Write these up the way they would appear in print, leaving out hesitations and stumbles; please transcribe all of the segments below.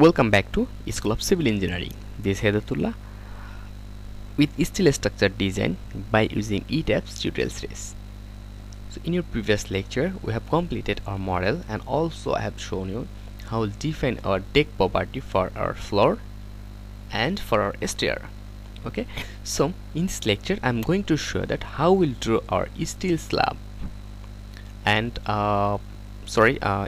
Welcome back to School of Civil Engineering. This is Hedatullah with Steel Structure Design by using ETABS tutorial series. So in your previous lecture we have completed our model, and also I have shown you how to define our deck property for our floor and for our stair. Okay, so in this lecture I'm going to show that how we'll draw our steel slab, and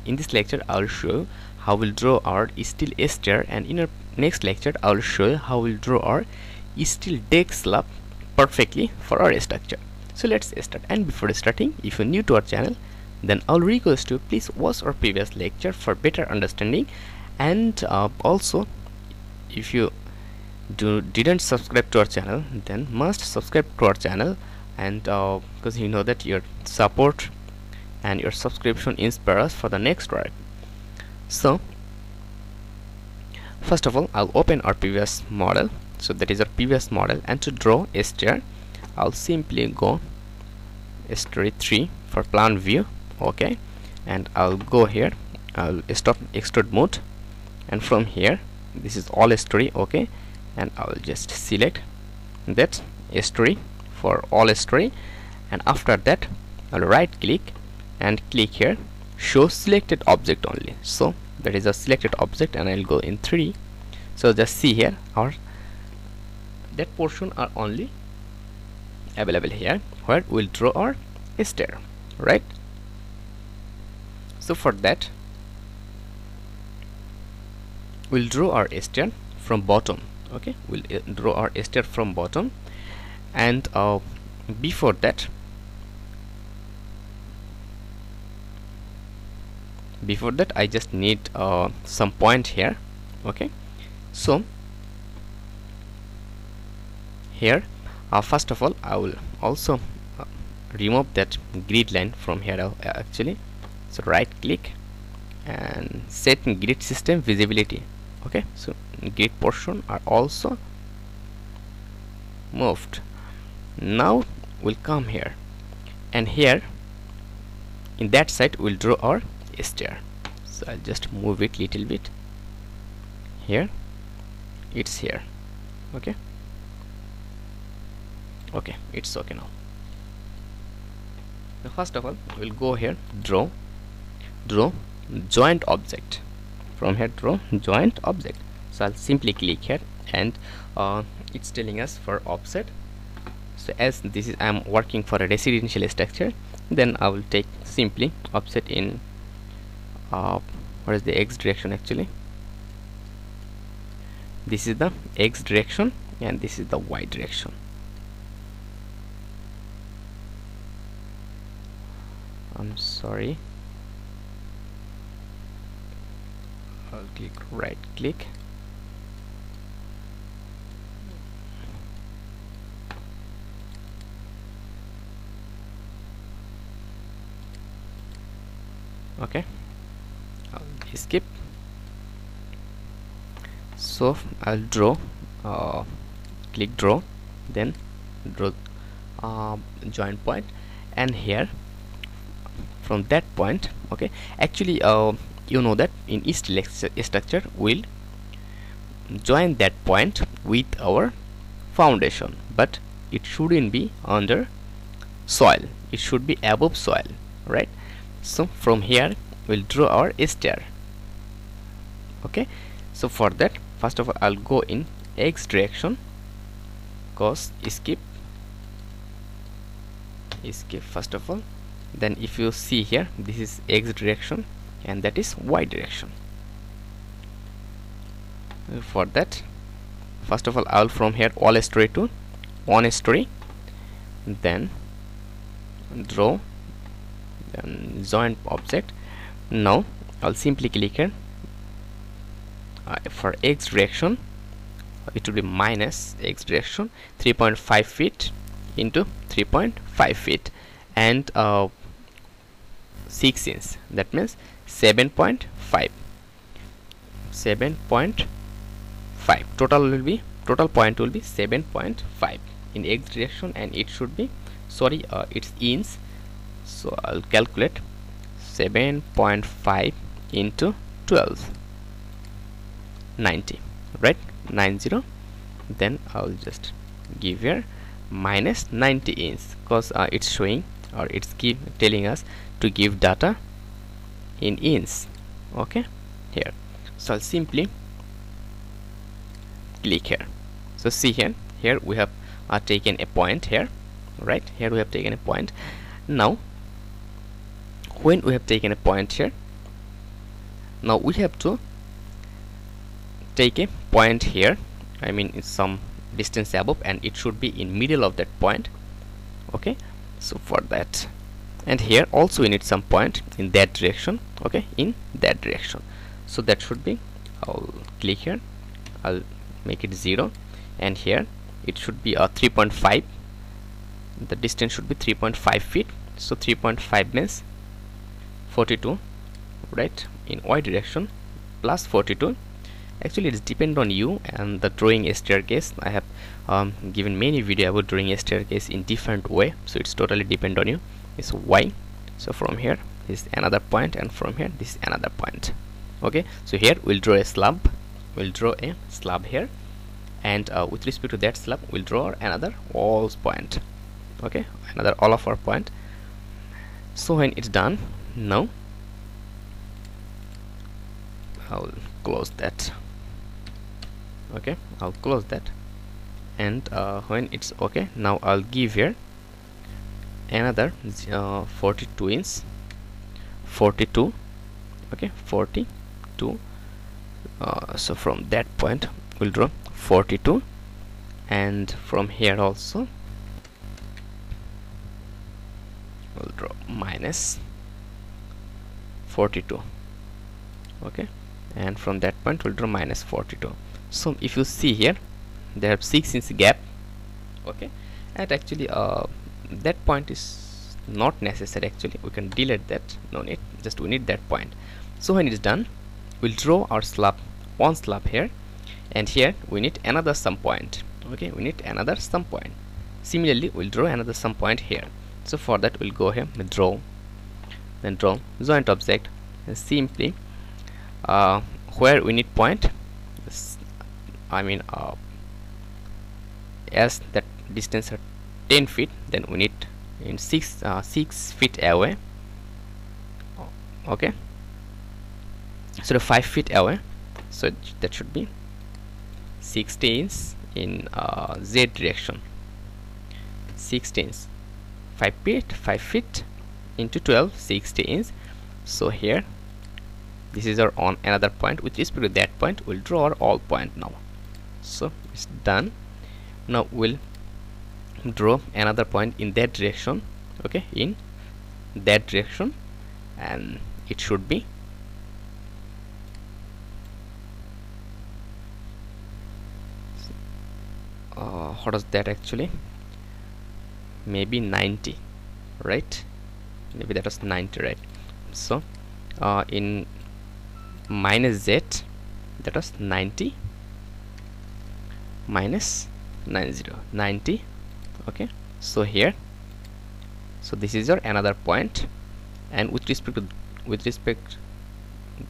in this lecture I'll show you how we'll draw our steel stair, and in our next lecture I'll show you how we'll draw our steel deck slab perfectly for our structure. So let's start. And before starting, if you're new to our channel, then I'll request you please watch our previous lecture for better understanding, and also if you didn't subscribe to our channel, then must subscribe to our channel, and because you know that your support and your subscription inspire us for the next ride. So first of all, I'll open our previous model. So that is our previous model, and to draw a stair I'll simply go story 3 for plan view. Okay, and I'll go here, I'll stop extrude mode, and from here this is all story. Okay, and I'll just select that story for all story, and after that I'll right click and click here show selected object only. So that is a selected object, and I'll go in 3D. So just see here, our that portion are only available here where we'll draw our stair, right? So for that we'll draw our stair from bottom. Okay, we'll draw our stair from bottom, and before that I just need some point here. Okay, so here first of all I will also remove that grid line from here actually. So right click and set grid system visibility. Okay, so grid portion are also moved. Now we'll come here, and here in that side we'll draw our stair. So I'll just move it little bit here, it's here. Okay, okay, it's okay now. Now first of all we'll go here, draw joint object. From here draw joint object. So I'll simply click here, and it's telling us for offset. So as this is I'm working for a residential structure, then I will take simply offset in what is the x direction actually. This is the x direction and this is the y direction. I'm sorry, I'll click right click. Okay, I'll skip. So I'll draw click draw, then draw joint point, and here from that point. Okay, actually you know that in each structure we'll join that point with our foundation, but it shouldn't be under soil, it should be above soil, right? So from here we'll draw our stair. Okay, so for that first of all I'll go in x direction, cause skip first of all. Then if you see here, this is x direction and that is y direction. For that first of all I'll from here all story to one story, then draw joint object. Now I'll simply click here for x direction it will be minus x direction 3.5 feet into 3.5 feet and 6 inches, that means 7.5. Total point will be 7.5 in x direction, and it should be it's inches. So I'll calculate 7.5 into 12. 90, right? 90, then I'll just give here minus 90 inch, because it's showing, or it's telling us to give data in inch. Okay, here, so I'll simply click here. So see here, here we have taken a point here, right? Here we have taken a point. Now when we have taken a point here, now we have to take a point here, I mean it's some distance above, and it should be in middle of that point. Okay, so for that, and here also we need some point in that direction. Okay, in that direction. So that should be, I'll click here, I'll make it 0, and here it should be a 3.5. the distance should be 3.5 feet, so 3.5 means 42, right, in y direction, plus 42. Actually it's depend on you and the drawing a staircase. I have given many video about drawing a staircase in different way, so it's totally depend on you. It's y, so from here is another point, and from here this is another point. Okay, so here we'll draw a slab, here, and with respect to that slab we'll draw another all point. Okay, another all of our point. So when it's done, now I'll close that. Okay, I'll close that, and when it's okay, now I'll give here another 42 inch, 42. Okay, 42. So from that point we'll draw 42, and from here also we'll draw minus 42. Okay, and from that point we'll draw minus 42. So if you see here, they have 6 inch gap. Okay, and actually that point is not necessary. Actually we can delete that, no need, just we need that point. So when it's done, we'll draw our slab, one slab here, and here we need another some point. Okay, we need another some point. Similarly we'll draw another some point here. So for that we'll go here, draw, then draw joint object, and simply where we need point, I mean as that distance are 10 feet, then we need in 6 feet away. Okay, so the 5 feet away, so that should be 16 in z direction. 16, 5 feet, 5 feet into 12, 16. So here this is our on another point. With respect to that point we'll draw our all point now. So it's done. Now we'll draw another point in that direction. Okay, in that direction, and it should be, what is that actually, maybe 90, right? Maybe that was 90, right? So in minus z, that was 90 minus 90. Okay, so here, so this is your another point, and with respect to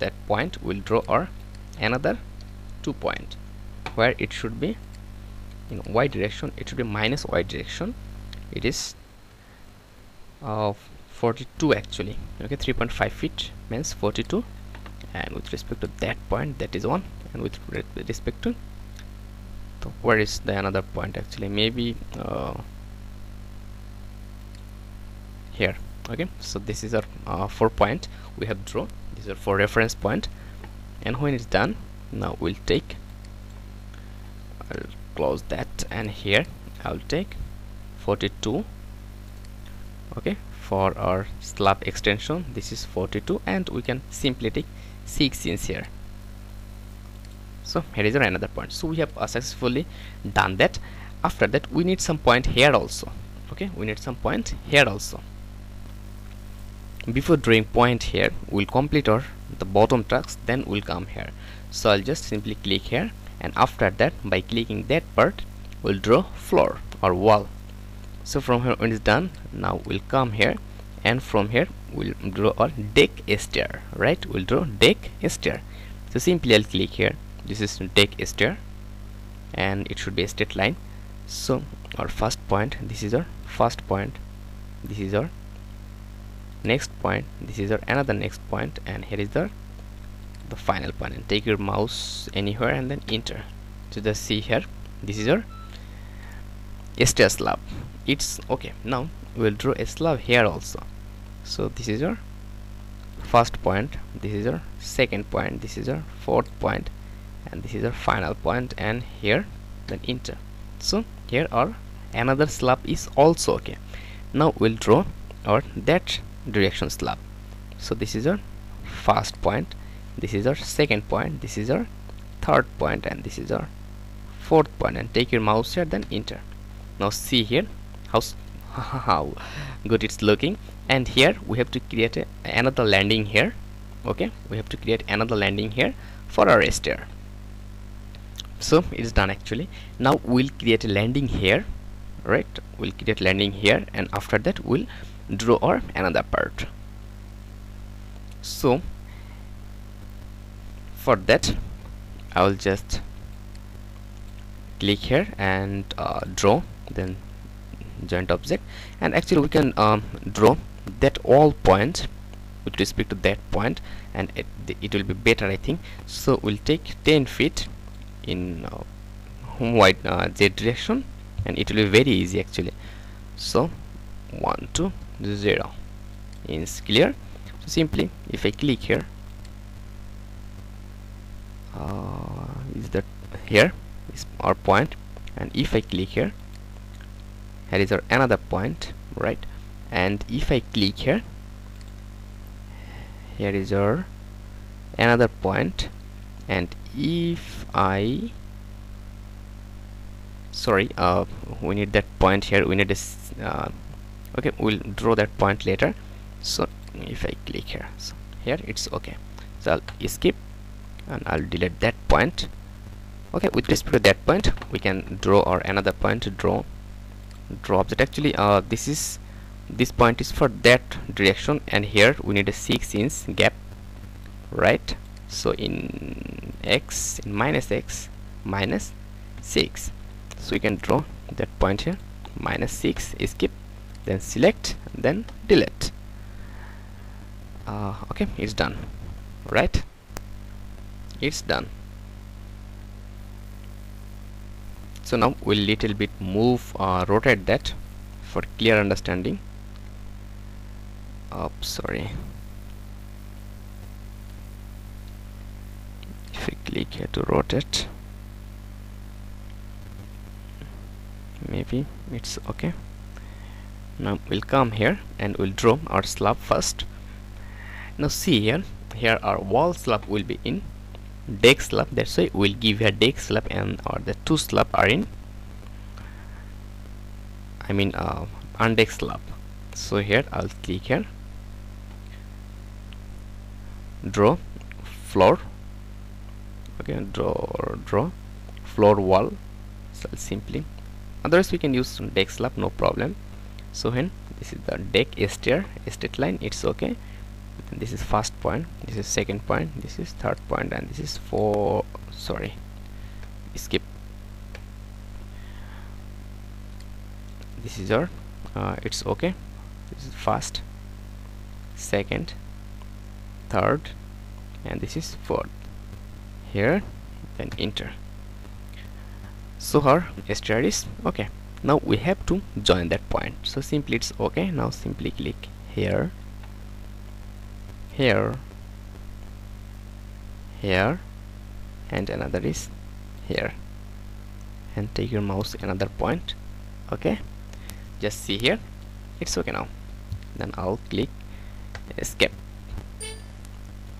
that point we'll draw our another 2 point, where it should be in y direction. It should be minus y direction. It is 42 actually. Okay, 3.5 feet means 42, and with respect to that point, that is 1, and with respect to, so where is the another point actually, maybe here. Okay, so this is our 4 point we have drawn. These are 4 reference point, and when it's done, now we'll take, I'll close that, and here I'll take 42. Okay, for our slab extension this is 42, and we can simply take 6 inch here. So here is another point. So we have successfully done that. After that we need some point here also. Okay, we need some point here also. Before drawing point here, we'll complete our the bottom tracks, then we'll come here. So I'll just simply click here, and after that by clicking that part we'll draw floor or wall. So from here when it's done, now we'll come here, and from here we'll draw our deck stair, right? We'll draw deck stair. So simply I'll click here, this is to take a stair and it should be a straight line. So our first point, this is our first point, this is our next point, this is our another next point, and here is the final point. And take your mouse anywhere and then enter. So just see here, this is our stair slab. It's okay. Now we'll draw a slab here also. So this is our first point, this is our second point, this is our fourth point, and this is our final point, and here then enter. So here our another slab is also okay. Now we'll draw our that direction slab. So this is our first point, this is our second point, this is our third point, and this is our fourth point. And take your mouse here, then enter. Now see here how good it's looking. And here we have to create another landing here. Okay, we have to create another landing here for our stair. So it is done actually. Now we'll create a landing here, right? We'll create landing here, and after that we'll draw our another part. So for that I will just click here and draw, then joint object. And actually we can draw that all point with respect to that point, and it will be better, I think. So we'll take 10 feet in white z direction, and it will be very easy actually. So 1 2 0 is clear. So simply if I click here, is that here is our point, and if I click here, here is our another point, right? And if I click here, here is our another point, and if I we need that point here, we need this okay, we'll draw that point later. So if I click here, so here it's okay. So I'll skip and I'll delete that point. Okay, with respect to that point we can draw our another point to draw object. Actually this point is for that direction, and here we need a 6-inch gap, right? So in -x -6. So we can draw that point here, -6, skip, then select, then delete. Okay, it's done, right? It's done. So now we'll little bit move rotate that for clear understanding. If we click here to rotate, maybe it's okay. Now we'll come here and we'll draw our slab first. Now see here, here our wall slab will be in deck slab, that's why we'll give here deck slab, and or the two slab are in undeck slab. So here I'll click here, draw floor, okay, draw floor wall. So I'll simply, otherwise we can use deck slab, no problem. So here this is the deck stair, straight line, it's okay. And this is first point, this is second point, this is third point, and this is skip. This is our it's okay. This is first, second, third, and this is fourth. Here then enter. So our stair is okay. Now we have to join that point. So simply it's okay. Now simply click here, here, and another is here, and take your mouse another point. Okay, just see here, it's okay. Now then I'll click escape.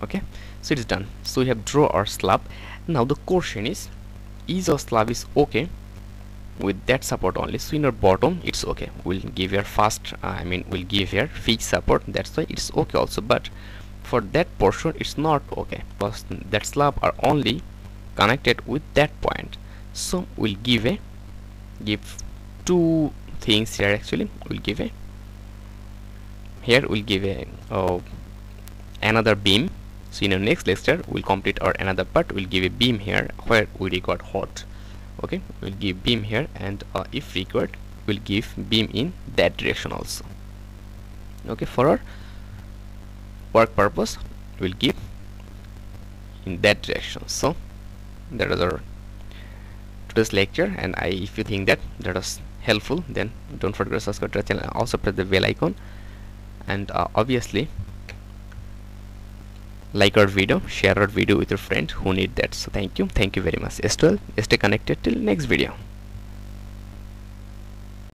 Okay, so it's done. So we have drawn our slab. Now the question is our slab is okay with that support only? So in our bottom it's okay, we'll give here fast, we'll give here fixed support, that's why it's okay also. But for that portion it's not okay, because that slab are only connected with that point. So we'll give a two things here actually. We'll give a another beam. So in our next lecture we'll complete our another part. We'll give a beam here where we require hot. Okay, we'll give beam here, and if required we'll give beam in that direction also. Okay, for our work purpose we'll give in that direction. So that is our today's lecture, and if you think that was helpful, then don't forget to subscribe to the channel and also press the bell icon, and obviously like our video, share our video with your friend who need that. So thank you very much. Stay connected till next video.